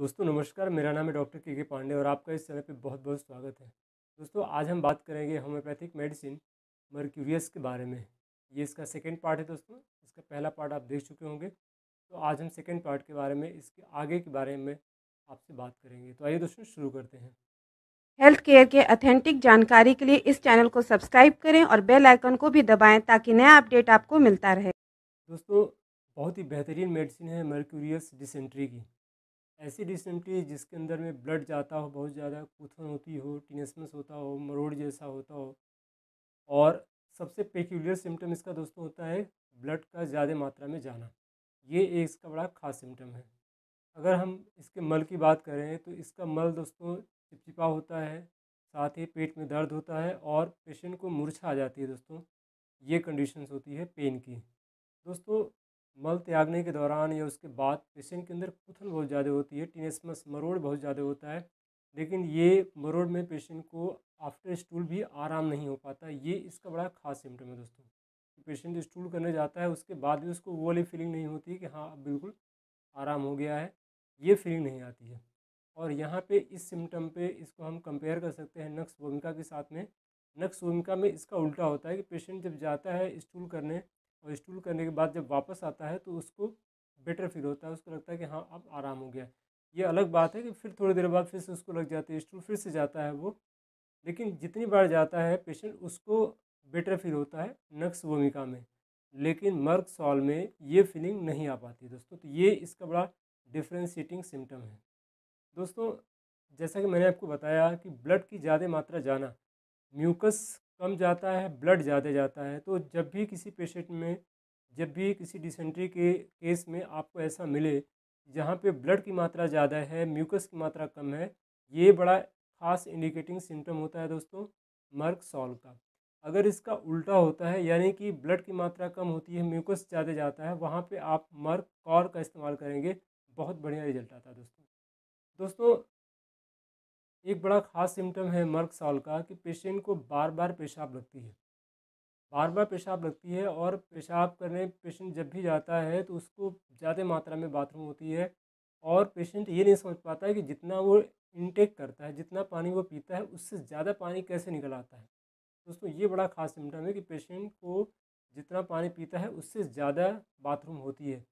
दोस्तों नमस्कार, मेरा नाम है डॉक्टर केके पांडे और आपका इस चैनल पे बहुत बहुत स्वागत है। दोस्तों आज हम बात करेंगे होम्योपैथिक मेडिसिन मर्क्यूरियस के बारे में। ये इसका सेकंड पार्ट है दोस्तों। इसका पहला पार्ट आप देख चुके होंगे, तो आज हम सेकंड पार्ट के बारे में, इसके आगे के बारे में आपसे बात करेंगे। तो आइए दोस्तों शुरू करते हैं। हेल्थ केयर के ऑथेंटिक जानकारी के लिए इस चैनल को सब्सक्राइब करें और बेल आइकन को भी दबाएँ ताकि नया अपडेट आपको मिलता रहे। दोस्तों बहुत ही बेहतरीन मेडिसिन है मर्क्यूरियस डिसेंट्री की। ऐसी डिसेंट्री जिसके अंदर में ब्लड जाता हो, बहुत ज़्यादा कूथन होती हो, टिनेसमस होता हो, मरोड़ जैसा होता हो, और सबसे पेक्यूलियर सिम्टम इसका दोस्तों होता है ब्लड का ज़्यादा मात्रा में जाना। ये एक इसका बड़ा खास सिम्टम है। अगर हम इसके मल की बात करें तो इसका मल दोस्तों चिपचिपा होता है, साथ ही पेट में दर्द होता है और पेशेंट को मूर्छा आ जाती है। दोस्तों ये कंडीशंस होती है पेन की। दोस्तों मल त्यागने के दौरान या उसके बाद पेशेंट के अंदर कूथन बहुत ज़्यादा होती है, टिनेसमस मरोड़ बहुत ज़्यादा होता है, लेकिन ये मरोड़ में पेशेंट को आफ्टर स्टूल भी आराम नहीं हो पाता। ये इसका बड़ा खास सिम्टम है दोस्तों। पेशेंट स्टूल करने जाता है उसके बाद भी उसको वो वाली फीलिंग नहीं होती कि हाँ अब बिल्कुल आराम हो गया है, ये फीलिंग नहीं आती है। और यहाँ पे इस सिम्टम पे इसको हम कंपेयर कर सकते हैं नक्स वोमिका के साथ में। नक्स वोमिका में इसका उल्टा होता है कि पेशेंट जब जाता है स्टूल करने और स्टूल करने के बाद जब वापस आता है तो उसको बेटर फील होता है, उसको लगता है कि हाँ अब आराम हो गया। ये अलग बात है कि फिर थोड़ी देर बाद फिर से उसको लग जाती है स्टूल, फिर से जाता है वो, लेकिन जितनी बार जाता है पेशेंट उसको बेटर फील होता है नक्स वोमिका में, लेकिन मर्क सॉल में ये फीलिंग नहीं आ पाती दोस्तों। तो ये इसका बड़ा डिफ्रेंशिएटिंग सिम्टम है। दोस्तों जैसा कि मैंने आपको बताया कि ब्लड की ज़्यादा मात्रा जाना, म्यूकस कम जाता है, ब्लड ज़्यादा जाता है, तो जब भी किसी पेशेंट में, जब भी किसी डिसेंट्री के केस में आपको ऐसा मिले जहाँ पे ब्लड की मात्रा ज़्यादा है, म्यूकस की मात्रा कम है, ये बड़ा खास इंडिकेटिंग सिम्टम होता है दोस्तों मर्क सॉल का। अगर इसका उल्टा होता है यानी कि ब्लड की मात्रा कम होती है, म्यूकस ज़्यादा जाता है, वहाँ पर आप मर्क कॉर का इस्तेमाल करेंगे, बहुत बढ़िया रिजल्ट आता है दोस्तों। एक बड़ा ख़ास सिम्टम है मर्क सॉल का कि पेशेंट को बार बार पेशाब लगती है, बार बार पेशाब लगती है, और पेशाब करने पेशेंट जब भी जाता है तो उसको ज़्यादा मात्रा में बाथरूम होती है, और पेशेंट ये नहीं समझ पाता है कि जितना वो इनटेक करता है, जितना पानी वो पीता है, उससे ज़्यादा पानी कैसे निकल आता है। दोस्तों ये बड़ा ख़ास सिम्टम है कि पेशेंट को जितना पानी पीता है उससे ज़्यादा बाथरूम होती है,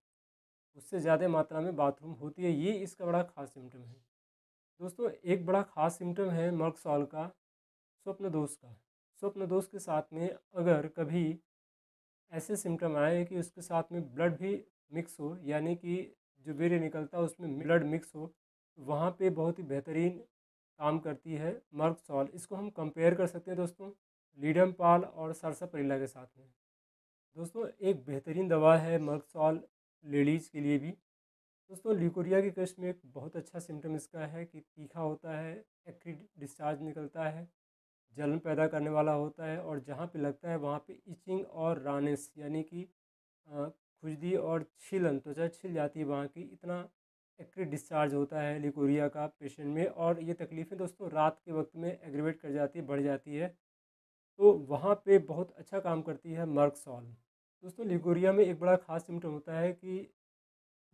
उससे ज़्यादा मात्रा में बाथरूम होती है। ये इसका बड़ा ख़ास सिम्टम है। दोस्तों एक बड़ा ख़ास सिम्टम है मर्क सॉल का स्वप्न दोष का। स्वप्न दोष के साथ में अगर कभी ऐसे सिम्टम आए कि उसके साथ में ब्लड भी मिक्स हो, यानी कि जो बेरे निकलता है उसमें ब्लड मिक्स हो, वहाँ पे बहुत ही बेहतरीन काम करती है मर्क सॉल। इसको हम कंपेयर कर सकते हैं दोस्तों लीडम पाल और सरसापरिला के साथ में। दोस्तों एक बेहतरीन दवा है मर्क सॉल लेडीज़ के लिए भी। दोस्तों ल्यूकोरिया के केस में एक बहुत अच्छा सिम्टम इसका है कि तीखा होता है, एक्रिड डिस्चार्ज निकलता है, जलन पैदा करने वाला होता है, और जहाँ पे लगता है वहाँ पे इचिंग और रानेस यानी कि खुजदी और छीलन, त्वचा छिल जाती है वहाँ की, इतना एक्रिड डिस्चार्ज होता है ल्यूकोरिया का पेशेंट में। और ये तकलीफ़ें दोस्तों रात के वक्त में एग्रीवेट कर जाती है, बढ़ जाती है, तो वहाँ पर बहुत अच्छा काम करती है मर्क सॉल। दोस्तों ल्यूकोरिया में एक बड़ा ख़ास सिम्टम होता है कि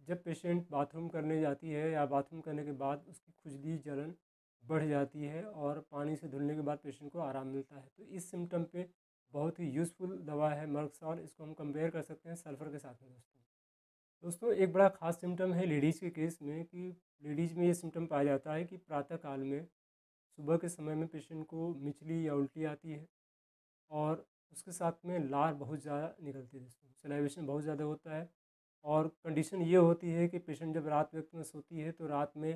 जब पेशेंट बाथरूम करने जाती है या बाथरूम करने के बाद उसकी खुजली जलन बढ़ जाती है, और पानी से धुलने के बाद पेशेंट को आराम मिलता है। तो इस सिम्टम पे बहुत ही यूज़फुल दवा है मर्क सॉल। इसको हम कंपेयर कर सकते हैं सल्फर के साथ में दोस्तों। एक बड़ा ख़ास सिम्टम है लेडीज़ के केस में कि लेडीज़ में ये सिम्टम पाया जाता है कि प्रातःकाल में, सुबह के समय में पेशेंट को मिचली या उल्टी आती है, और उसके साथ में लार बहुत ज़्यादा निकलती है दोस्तों, सलाइवेशन बहुत ज़्यादा होता है। और कंडीशन ये होती है कि पेशेंट जब रात वक्त में सोती है तो रात में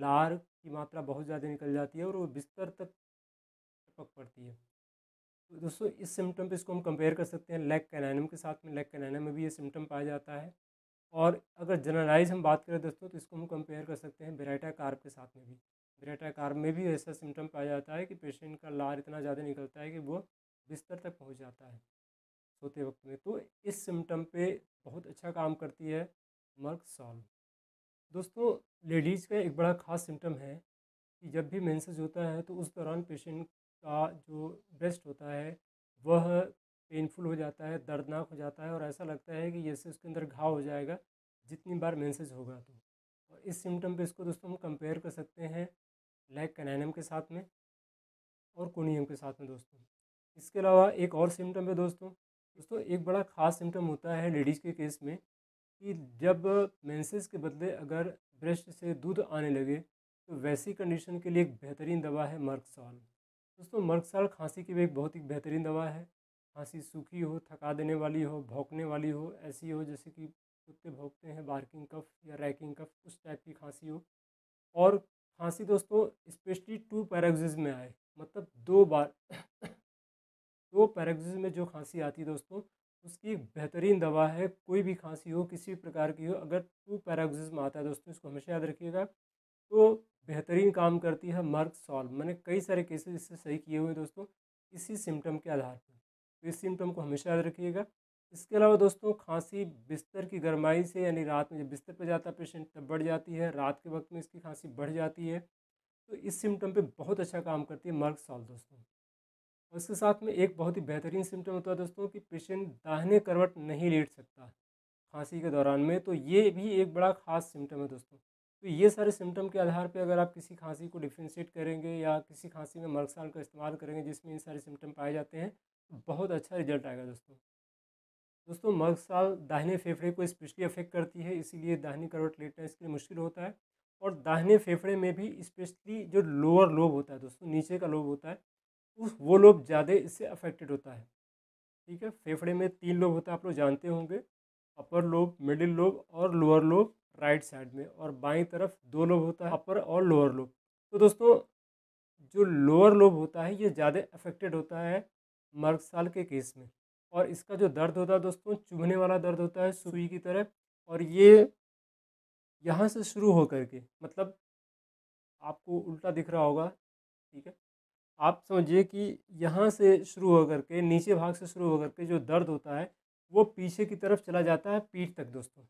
लार की मात्रा बहुत ज़्यादा निकल जाती है और वो बिस्तर तक टपक पड़ती है। तो दोस्तों इस सिम्टम पे इसको हम कंपेयर कर सकते हैं लैक कैनाइनम के साथ में। लैक कैनाइनम में भी ये सिम्टम पाया जाता है। और अगर जनरलाइज हम बात करें दोस्तों तो इसको हम कंपेयर कर सकते हैं वेरिटा कार्ब के साथ में भी। वेरिटा कार्ब में भी ऐसा सिम्टम पाया जाता है कि पेशेंट का लार इतना ज़्यादा निकलता है कि वो बिस्तर तक पहुँच जाता है सोते वक्त में। तो इस सिम्टम पे बहुत अच्छा काम करती है मर्क सॉल। दोस्तों लेडीज़ का एक बड़ा ख़ास सिम्टम है कि जब भी मेंसेस होता है तो उस दौरान पेशेंट का जो ब्रेस्ट होता है वह पेनफुल हो जाता है, दर्दनाक हो जाता है, और ऐसा लगता है कि जैसे उसके अंदर घाव हो जाएगा जितनी बार मेंसेस होगा। तो और इस सिम्टम पे इसको दोस्तों हम कंपेयर कर सकते हैं लैक कैनाइनम के साथ में और कोनियम के साथ में दोस्तों। इसके अलावा एक और सिम्टम पे दोस्तों एक बड़ा ख़ास सिम्टम होता है लेडीज़ के केस में कि जब मेंसेस के बदले अगर ब्रेस्ट से दूध आने लगे, तो वैसी कंडीशन के लिए एक बेहतरीन दवा है मर्क सॉल। दोस्तों मर्क सॉल खांसी की भी एक बहुत ही बेहतरीन दवा है। खांसी सूखी हो, थका देने वाली हो, भौंकने वाली हो, ऐसी हो जैसे कि कुत्ते भौंकते हैं, बार्किंग कफ या रैकिंग कफ, उस टाइप की खांसी हो। और खांसी दोस्तों स्पेशली 2 पैराग्जिज़ में आए, मतलब 2 बार 2 पैराग्जिज़ में जो खांसी आती है दोस्तों उसकी एक बेहतरीन दवा है। कोई भी खांसी हो, किसी भी प्रकार की हो, अगर 2 पैराग्जिज़ में आता है दोस्तों, इसको हमेशा याद रखिएगा, तो बेहतरीन काम करती है मर्क सॉल। मैंने कई सारे केसेस इससे सही किए हुए दोस्तों इसी सिम्टम के आधार पर, तो इस सिम्टम को हमेशा याद रखिएगा। इसके अलावा दोस्तों खांसी बिस्तर की गर्माई से, यानी रात में जब बिस्तर पर जाता है पेशेंट तब बढ़ जाती है, रात के वक्त में इसकी खांसी बढ़ जाती है, तो इस सिम्टम पे बहुत अच्छा काम करती है मर्क सॉल दोस्तों। और इसके साथ में एक बहुत ही बेहतरीन सिम्टम होता है दोस्तों कि पेशेंट दाहिने करवट नहीं लेट सकता खांसी के दौरान में, तो ये भी एक बड़ा ख़ास सिम्टम है दोस्तों। तो ये सारे सिम्टम के आधार पर अगर आप किसी खांसी को डिफ्रेंशिएट करेंगे या किसी खांसी में मर्क सॉल का इस्तेमाल करेंगे जिसमें इन सारे सिम्टम पाए जाते हैं, तो बहुत अच्छा रिजल्ट आएगा दोस्तों। दोस्तों मर्क सॉल दाहिने फेफड़े को स्पेशली अफेक्ट करती है, इसीलिए दाहिनी करवट लेटना इसके लिए मुश्किल होता है। और दाहिने फेफड़े में भी स्पेशली जो लोअर लोब होता है दोस्तों, नीचे का लोब होता है, उस वो लोब ज़्यादा इससे अफेक्टेड होता है। ठीक है, फेफड़े में 3 लोब होता है, आप लोग जानते होंगे, अपर लोब, मिडिल लोब और लोअर लोब राइट साइड में, और बाईं तरफ 2 लोब होता है, अपर और लोअर लोब। तो दोस्तों जो लोअर लोब होता है ये ज़्यादा अफेक्टेड होता है मर्क सॉल के केस में, और इसका जो दर्द होता है दोस्तों चुभने वाला दर्द होता है सुई की तरह, और ये यहाँ से शुरू हो करके, मतलब आपको उल्टा दिख रहा होगा, ठीक है, आप समझिए कि यहाँ से शुरू हो करके, नीचे भाग से शुरू हो करके जो दर्द होता है वो पीछे की तरफ चला जाता है पीठ तक दोस्तों,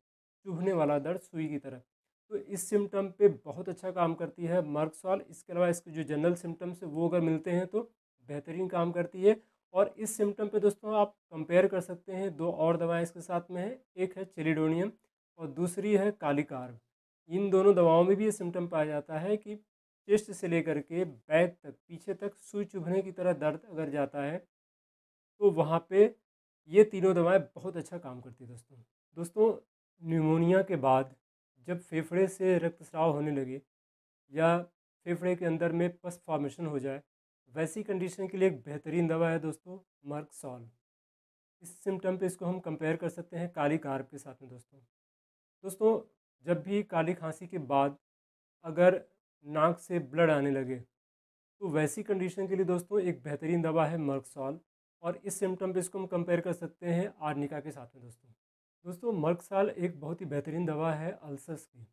चुभने वाला दर्द सुई की तरह। तो इस सिम्टम पे बहुत अच्छा काम करती है मर्क सॉल। इसके अलावा इसके जो जनरल सिम्टम्स है वो अगर मिलते हैं तो बेहतरीन काम करती है। और इस सिम्टम पे दोस्तों आप कंपेयर कर सकते हैं 2 और दवाएं इसके साथ में हैं, एक है चेलीडोनियम और दूसरी है काली कार्ब। इन दोनों दवाओं में भी ये सिम्टम पाया जाता है कि चेस्ट से लेकर के बैक तक, पीछे तक सुई चुभने की तरह दर्द अगर जाता है तो वहाँ पे ये तीनों दवाएं बहुत अच्छा काम करती है दोस्तों। न्यूमोनिया के बाद जब फेफड़े से रक्तस्राव होने लगे या फेफड़े के अंदर में पस फॉर्मेशन हो जाए, वैसी कंडीशन के लिए एक बेहतरीन दवा है दोस्तों मर्क सॉल। इस सिम्टम पे इसको हम कंपेयर कर सकते हैं काली कार्ब के साथ में दोस्तों। जब भी काली खांसी के बाद अगर नाक से ब्लड आने लगे, तो वैसी कंडीशन के लिए दोस्तों एक बेहतरीन दवा है मर्क सॉल, और इस सिम्टम पे इसको हम कंपेयर कर सकते हैं आर्निका के साथ में दोस्तों। मर्क सॉल एक बहुत ही बेहतरीन दवा है अल्सर्स की,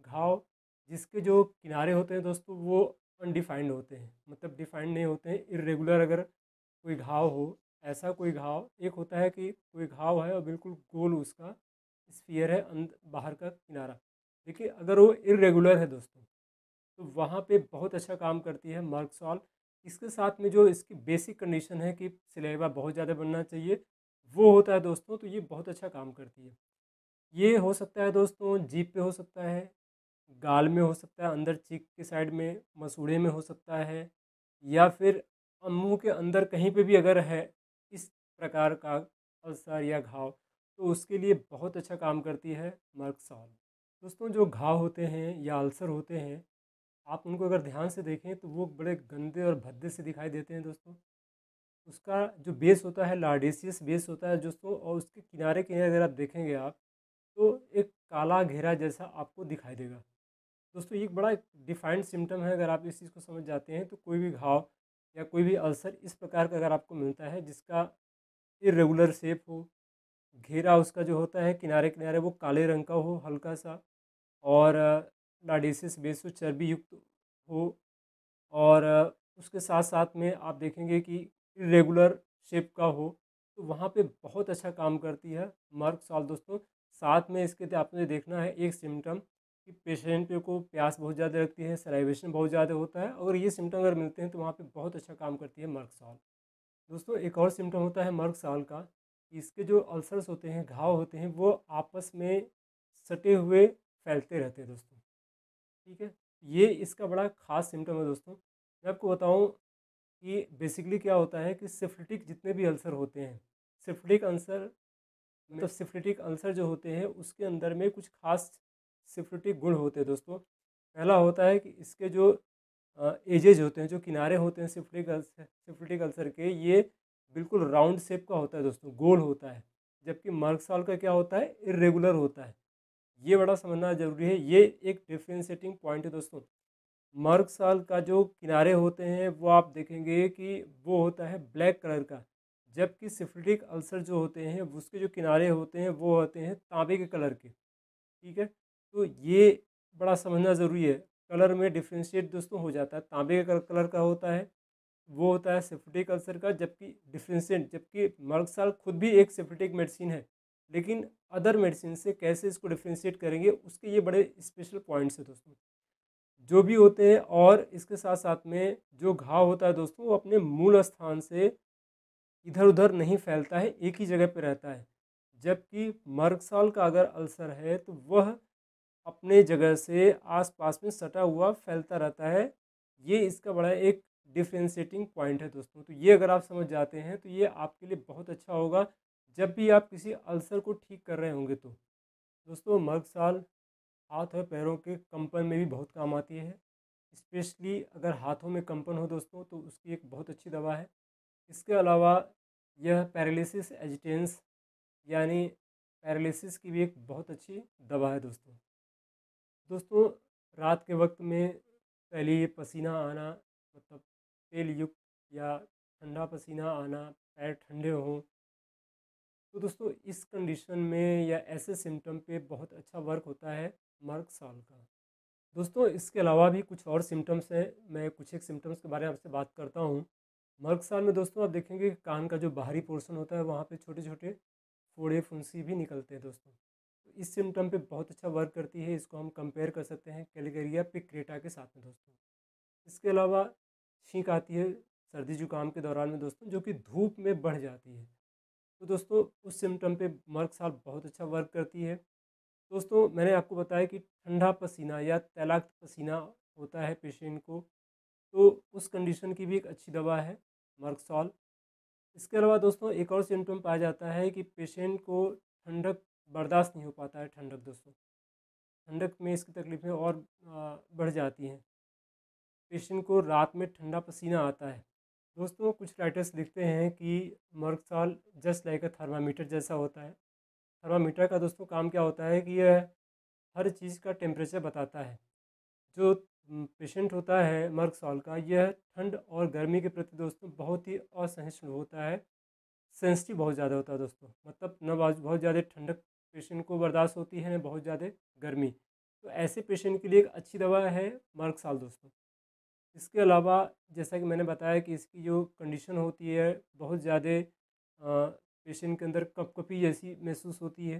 घाव जिसके जो किनारे होते हैं दोस्तों वो अनडिफाइंड होते हैं, मतलब डिफाइंड नहीं होते हैं, इरेगुलर अगर कोई घाव हो, ऐसा कोई घाव, एक होता है कि कोई घाव है और बिल्कुल गोल उसका स्फीयर है बाहर का किनारा, देखिए अगर वो इरेगुलर है दोस्तों तो वहाँ पे बहुत अच्छा काम करती है मर्क सॉल। इसके साथ में जो इसकी बेसिक कंडीशन है कि सलाइवा बहुत ज़्यादा बनना चाहिए वो होता है दोस्तों, तो ये बहुत अच्छा काम करती है। ये हो सकता है दोस्तों जीभ पे हो सकता है, गाल में हो सकता है, अंदर चीक के साइड में, मसूड़े में हो सकता है, या फिर मुँह के अंदर कहीं पे भी अगर है इस प्रकार का अल्सर या घाव, तो उसके लिए बहुत अच्छा काम करती है मर्क सॉल। दोस्तों जो घाव होते हैं या अल्सर होते हैं, आप उनको अगर ध्यान से देखें तो वो बड़े गंदे और भद्दे से दिखाई देते हैं दोस्तों। उसका जो बेस होता है लार्डेसियस बेस होता है दोस्तों, और उसके किनारे किनारे अगर आप देखेंगे तो एक काला घेरा जैसा आपको दिखाई देगा दोस्तों। ये एक बड़ा डिफाइंड सिम्टम है, अगर आप इस चीज़ को समझ जाते हैं तो कोई भी घाव या कोई भी अल्सर इस प्रकार का अगर आपको मिलता है जिसका इरेगुलर शेप हो, घेरा उसका जो होता है किनारे किनारे वो काले रंग का हो हल्का सा, और लार्डेसियस बेस हो, चर्बी युक्त हो, और उसके साथ साथ में आप देखेंगे कि रेगुलर शेप का हो, तो वहाँ पे बहुत अच्छा काम करती है मर्क सॉल दोस्तों। साथ में इसके आपने देखना है एक सिम्टम कि पेशेंट को प्यास बहुत ज़्यादा लगती है, सलाइवेशन बहुत ज़्यादा होता है, अगर ये सिम्टम अगर मिलते हैं तो वहाँ पे बहुत अच्छा काम करती है मर्क सॉल दोस्तों। एक और सिम्टम होता है मर्क सॉल का, इसके जो अल्सर्स होते हैं, घाव होते हैं, वो आपस में सटे हुए फैलते रहते हैं दोस्तों, ठीक है। ये इसका बड़ा खास सिम्टम है दोस्तों। मैं आपको बताऊं कि बेसिकली क्या होता है कि सिफिलिटिक जितने भी अल्सर होते हैं, सिफिलिटिक अल्सर मतलब सिफिलिटिक अल्सर जो होते हैं उसके अंदर में कुछ खास सिफिलिटिक गुण होते हैं दोस्तों। पहला होता है कि इसके जो एजेज होते हैं, जो किनारे होते हैं सिफिलिटिक अल्सर के, ये बिल्कुल राउंड शेप का होता है दोस्तों, गोल होता है। जबकि मर्क सॉल का क्या होता है, इरेगुलर होता है। ये बड़ा समझना ज़रूरी है, ये एक डिफ्रेंशिएटिंग पॉइंट है दोस्तों। मर्क सॉल का जो किनारे होते हैं वो आप देखेंगे कि वो होता है ब्लैक कलर का, जबकि सिफिलिटिक अल्सर जो होते हैं उसके जो किनारे होते हैं वो होते हैं तांबे के कलर के, ठीक है। तो ये बड़ा समझना ज़रूरी है, कलर में डिफ्रेंशिएट दोस्तों हो जाता है। तांबे के कलर का होता है वो होता है सिफिलिटिक अल्सर का, जबकि मर्क सॉल खुद भी एक सिफिलिटिक मेडिसिन है, लेकिन अदर मेडिसिन से कैसे इसको डिफ्रेंशिएट करेंगे उसके ये बड़े स्पेशल पॉइंट्स हैं दोस्तों, जो भी होते हैं। और इसके साथ साथ में जो घाव होता है दोस्तों वो अपने मूल स्थान से इधर उधर नहीं फैलता है, एक ही जगह पर रहता है। जबकि मर्क सॉल का अगर अल्सर है तो वह अपने जगह से आसपास में सटा हुआ फैलता रहता है। ये इसका बड़ा एक डिफ्रेंशिएटिंग पॉइंट है दोस्तों। तो ये अगर आप समझ जाते हैं तो ये आपके लिए बहुत अच्छा होगा जब भी आप किसी अल्सर को ठीक कर रहे होंगे। तो दोस्तों मर्क सॉल हाथ और पैरों के कंपन में भी बहुत काम आती है, स्पेशली अगर हाथों में कंपन हो दोस्तों तो उसकी एक बहुत अच्छी दवा है। इसके अलावा यह पैरालिसिस एजिटेंस यानी पैरालिसिस की भी एक बहुत अच्छी दवा है दोस्तों। दोस्तों रात के वक्त में पहले पसीना आना मतलब तेल युक्त या ठंडा पसीना आना, पैर ठंडे हों, तो दोस्तों इस कंडीशन में या ऐसे सिम्टम पे बहुत अच्छा वर्क होता है मर्क सॉल का। दोस्तों इसके अलावा भी कुछ और सिम्टम्स हैं, मैं कुछ एक सिम्टम्स के बारे में आपसे बात करता हूँ। मर्क सॉल में दोस्तों आप देखेंगे कान का जो बाहरी पोर्शन होता है वहाँ पे छोटे छोटे फोड़े फुंसी भी निकलते हैं दोस्तों। तो इस सिम्टम पे बहुत अच्छा वर्क करती है, इसको हम कंपेयर कर सकते हैं कैलगेरिया पिक्रेटा के साथ में दोस्तों। इसके अलावा छींक आती है सर्दी जुकाम के दौरान में दोस्तों, जो कि धूप में बढ़ जाती है, तो दोस्तों उस सिम्टम पे मर्क सॉल बहुत अच्छा वर्क करती है। दोस्तों मैंने आपको बताया कि ठंडा पसीना या तैलाक्त पसीना होता है पेशेंट को, तो उस कंडीशन की भी एक अच्छी दवा है मर्क सॉल। इसके अलावा दोस्तों एक और सिम्टम पाया जाता है कि पेशेंट को ठंडक बर्दाश्त नहीं हो पाता है, ठंडक दोस्तों, ठंडक में इसकी तकलीफ़ें और बढ़ जाती हैं। पेशेंट को रात में ठंडा पसीना आता है दोस्तों। कुछ राइटर्स लिखते हैं कि merc sol just like a thermometer जैसा होता है। थर्मामीटर का दोस्तों काम क्या होता है कि यह हर चीज़ का टेम्परेचर बताता है। जो पेशेंट होता है मर्क सॉल का, यह ठंड और गर्मी के प्रति दोस्तों बहुत ही असहिष्णु होता है, सेंसिटिव बहुत ज़्यादा होता है दोस्तों। मतलब न बहुत ज़्यादा ठंडक पेशेंट को बर्दाश्त होती है न बहुत ज़्यादा गर्मी, तो ऐसे पेशेंट के लिए एक अच्छी दवा है मर्क सॉल दोस्तों। इसके अलावा जैसा कि मैंने बताया कि इसकी जो कंडीशन होती है बहुत ज़्यादा पेशेंट के अंदर कपकपी जैसी महसूस होती है,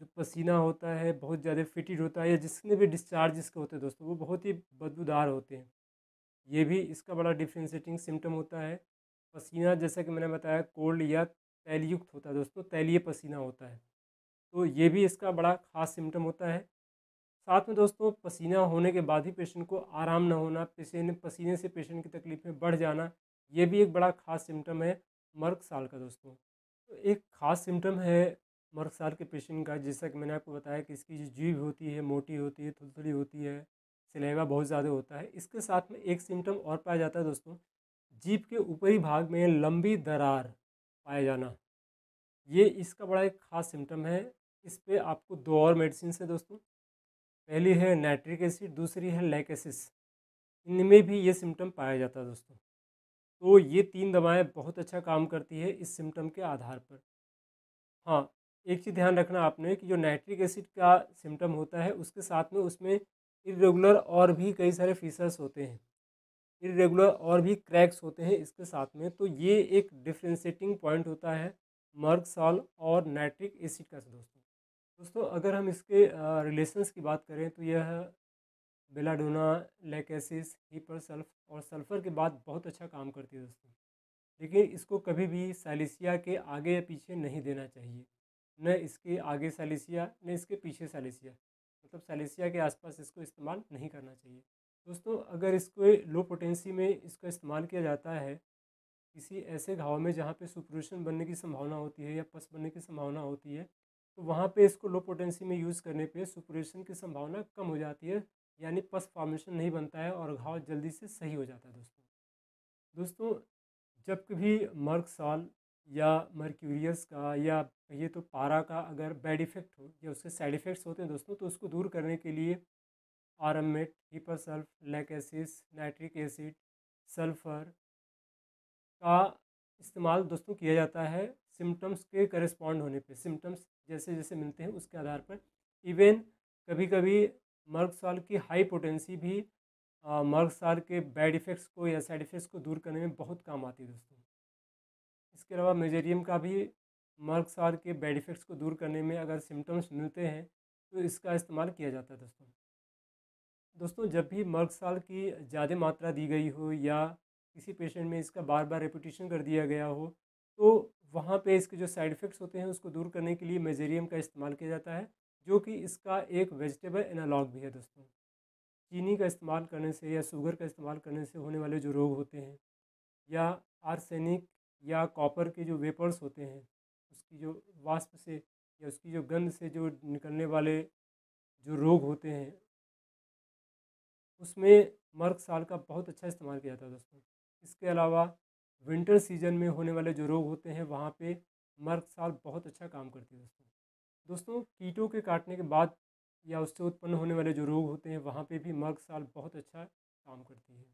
जो पसीना होता है बहुत ज़्यादा फिटिड होता है, या जिसने भी डिस्चार्ज जिसके होते हैं दोस्तों वो बहुत ही बदबूदार होते हैं, ये भी इसका बड़ा डिफ्रेंशिएटिंग सिम्टम होता है। पसीना जैसा कि मैंने बताया कोल्ड या तैलयुक्त होता है दोस्तों, तैलीय पसीना होता है, तो ये भी इसका बड़ा खास सिम्टम होता है। साथ में दोस्तों पसीना होने के बाद ही पेशेंट को आराम न होना, पसीने से पेशेंट की तकलीफ में बढ़ जाना, ये भी एक बड़ा खास सिम्टम है मर्क सॉल का दोस्तों। तो एक खास सिम्टम है मर्क सॉल के पेशेंट का, जैसा कि मैंने आपको बताया कि इसकी जो जीभ होती है मोटी होती है, थुलथुली होती है, सलेवा बहुत ज़्यादा होता है। इसके साथ में एक सिम्टम और पाया जाता है दोस्तों, जीभ के ऊपरी भाग में लंबी दरार पाया जाना, ये इसका बड़ा एक खास सिम्टम है। इस पर आपको दो और मेडिसिन है दोस्तों, पहली है नाइट्रिक एसिड, दूसरी है लैक एसिस, इनमें भी ये सिम्टम पाया जाता है दोस्तों। तो ये तीन दवाएं बहुत अच्छा काम करती है इस सिम्टम के आधार पर। हाँ एक चीज़ ध्यान रखना आपने कि जो नाइट्रिक एसिड का सिम्टम होता है उसके साथ में उसमें इरेगुलर और भी कई सारे फीचर्स होते हैं, इरेगुलर और भी क्रैक्स होते हैं इसके साथ में, तो ये एक डिफ्रेंशिएटिंग पॉइंट होता है मर्क सॉल और नाइट्रिक एसिड का दोस्तों। दोस्तों अगर हम इसके रिलेशंस की बात करें तो यह बेलाडोना, लेकेसिस, हीपर सल्फ और सल्फर के बाद बहुत अच्छा काम करती है दोस्तों, लेकिन इसको कभी भी सैलिसिया के आगे या पीछे नहीं देना चाहिए, न इसके आगे सैलिसिया न इसके पीछे सैलिसिया। मतलब सैलिसिया के आसपास इसको इस्तेमाल नहीं करना चाहिए। दोस्तों अगर इसको लो पोटेंसी में इसका इस्तेमाल किया जाता है किसी ऐसे घाव में जहाँ पे सुपरेशन बनने की संभावना होती है या पस बनने की संभावना होती है, तो वहाँ पे इसको लो पोटेंसी में यूज़ करने पे सुपरेशन की संभावना कम हो जाती है, यानी पस फॉर्मेशन नहीं बनता है और घाव जल्दी से सही हो जाता है। दोस्तों जब कभी मर्क सॉल या मर्क्यूरियस का या ये तो पारा का अगर बैड इफ़ेक्ट हो या उसके साइड इफ़ेक्ट्स होते हैं दोस्तों, तो उसको दूर करने के लिए aurum met, hepar sulph, lachesis, nitric acid, sulphur का इस्तेमाल दोस्तों किया जाता है सिम्टम्स के करस्पॉन्ड होने पे। सिम्टम्स जैसे जैसे मिलते हैं उसके आधार पर इवन कभी कभी मर्क सॉल की हाई पोटेंसी भी मर्क सॉल के बैड इफ़ेक्ट्स को या साइड इफ़ेक्ट्स को दूर करने में बहुत काम आती है दोस्तों। इसके अलावा मेजेरियम का भी मर्क सॉल के बैड इफ़ेक्ट्स को दूर करने में अगर सिम्टम्स मिलते हैं तो इसका इस्तेमाल किया जाता है दोस्तों। जब भी मर्क सॉल की ज़्यादा मात्रा दी गई हो या किसी पेशेंट में इसका बार बार रिपीटिशन कर दिया गया हो, तो वहाँ पे इसके जो साइड इफ़ेक्ट्स होते हैं उसको दूर करने के लिए मेजेरियम का इस्तेमाल किया जाता है, जो कि इसका एक वेजिटेबल एनालॉग भी है दोस्तों। चीनी का इस्तेमाल करने से या शुगर का इस्तेमाल करने से होने वाले जो रोग होते हैं या आर्सेनिक या कॉपर के जो वेपर्स होते हैं उसकी जो वाष्प से या उसकी जो गंध से जो निकलने वाले जो रोग होते हैं उसमें मर्क सॉल का बहुत अच्छा इस्तेमाल किया जाता है दोस्तों। इसके अलावा विंटर सीजन में होने वाले जो रोग होते हैं वहाँ पे मर्क सॉल बहुत अच्छा काम करती है दोस्तों। कीटों के काटने के बाद या उससे उत्पन्न होने वाले जो रोग होते हैं वहाँ पे भी मर्क सॉल बहुत अच्छा काम करती है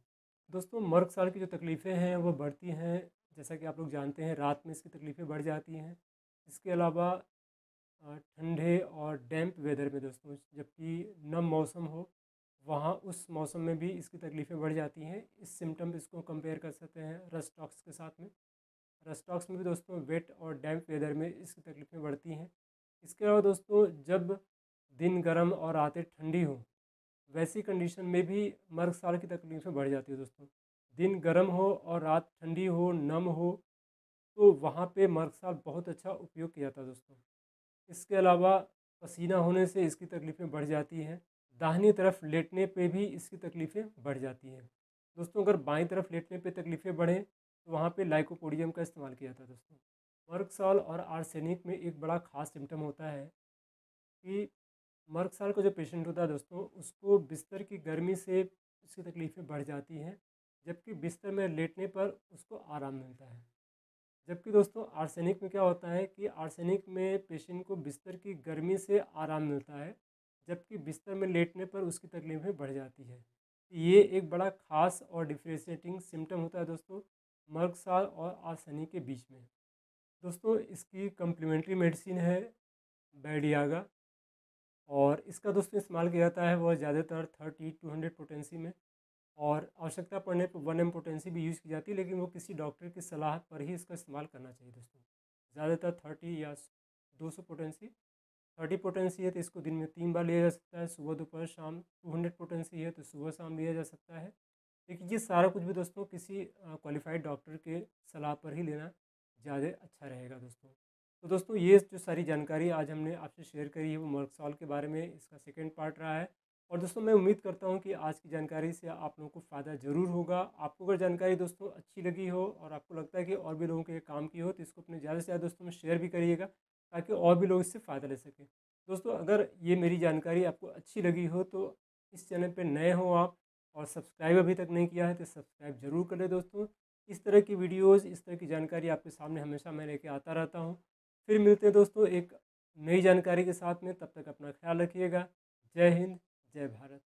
दोस्तों। मर्क सॉल की जो तकलीफ़ें हैं वो बढ़ती हैं, जैसा कि आप लोग जानते हैं रात में इसकी तकलीफ़ें बढ़ जाती हैं। इसके अलावा ठंडे और डैम्प वेदर में दोस्तों, जबकि नम मौसम हो वहाँ उस मौसम में भी इसकी तकलीफ़ें बढ़ जाती हैं। इस सिम्टम इसको कंपेयर कर सकते हैं रस्टॉक्स के साथ में। रस्टॉक्स में भी दोस्तों वेट और डैम्प वेदर में इसकी तकलीफ़ें बढ़ती हैं। इसके अलावा दोस्तों जब दिन गर्म और रातें ठंडी हो वैसी कंडीशन में भी मर्क सॉल की तकलीफ़ें बढ़ जाती है दोस्तों। दिन गर्म हो और रात ठंडी हो, नम हो, तो वहाँ पे मर्क सॉल बहुत अच्छा उपयोग किया जाता है दोस्तों। इसके अलावा पसीना होने से इसकी तकलीफ़ें बढ़ जाती हैं। दाहिनी तरफ लेटने पे भी इसकी तकलीफ़ें बढ़ जाती हैं दोस्तों। अगर बाईं तरफ लेटने पे तकलीफ़ें बढ़ें तो वहाँ पे लाइकोपोडियम का इस्तेमाल किया जाता है दोस्तों। मर्क सॉल और आर्सेनिक में एक बड़ा ख़ास सिम्टम होता है कि मर्क सॉल का जो पेशेंट होता है दोस्तों उसको बिस्तर की गर्मी से उसकी तकलीफ़ें बढ़ जाती हैं, जबकि बिस्तर में लेटने पर उसको आराम मिलता है। जबकि दोस्तों आर्सेनिक में क्या होता है कि आर्सेनिक में पेशेंट को बिस्तर की गर्मी से आराम मिलता है, जबकि बिस्तर में लेटने पर उसकी तकलीफ़ें बढ़ जाती है। ये एक बड़ा ख़ास और डिफ्रेंशिएटिंग सिम्टम होता है दोस्तों मर्क सॉल और आर्सेनिक के बीच में। दोस्तों इसकी कम्प्लीमेंट्री मेडिसिन है बैडियागा, और इसका दोस्तों इस्तेमाल किया जाता है वह ज़्यादातर 30-200 पोटेंसी में, और आवश्यकता पड़ने पर 1 पोटेंसी भी यूज़ की जाती है, लेकिन वो किसी डॉक्टर की सलाह पर ही इसका इस्तेमाल करना चाहिए दोस्तों। ज़्यादातर 30 या 200 पोटेंसी। 30 पोटेंसी है तो इसको दिन में 3 बार लिया जा सकता है, सुबह दोपहर शाम। 200 पोटेंसी है तो सुबह शाम लिया जा सकता है, लेकिन ये सारा कुछ भी दोस्तों किसी क्वालिफाइड डॉक्टर के सलाह पर ही लेना ज़्यादा अच्छा रहेगा दोस्तों। तो दोस्तों ये जो सारी जानकारी आज हमने आपसे शेयर करी है वो मर्क सॉल के बारे में, इसका सेकेंड पार्ट रहा है। और दोस्तों मैं उम्मीद करता हूँ कि आज की जानकारी से आप लोगों को फ़ायदा ज़रूर होगा। आपको अगर जानकारी दोस्तों अच्छी लगी हो और आपको लगता है कि और भी लोगों के काम की हो, तो इसको अपने ज़्यादा से ज़्यादा दोस्तों में शेयर भी करिएगा ताकि और भी लोग इससे फ़ायदा ले सकें। दोस्तों अगर ये मेरी जानकारी आपको अच्छी लगी हो तो इस चैनल पर नए हों आप और सब्सक्राइब अभी तक नहीं किया है तो सब्सक्राइब ज़रूर करें दोस्तों। इस तरह की वीडियोज़, इस तरह की जानकारी आपके सामने हमेशा मैं लेके आता रहता हूँ। फिर मिलते हैं दोस्तों एक नई जानकारी के साथ में। तब तक अपना ख्याल रखिएगा। जय हिंद, जय भारत।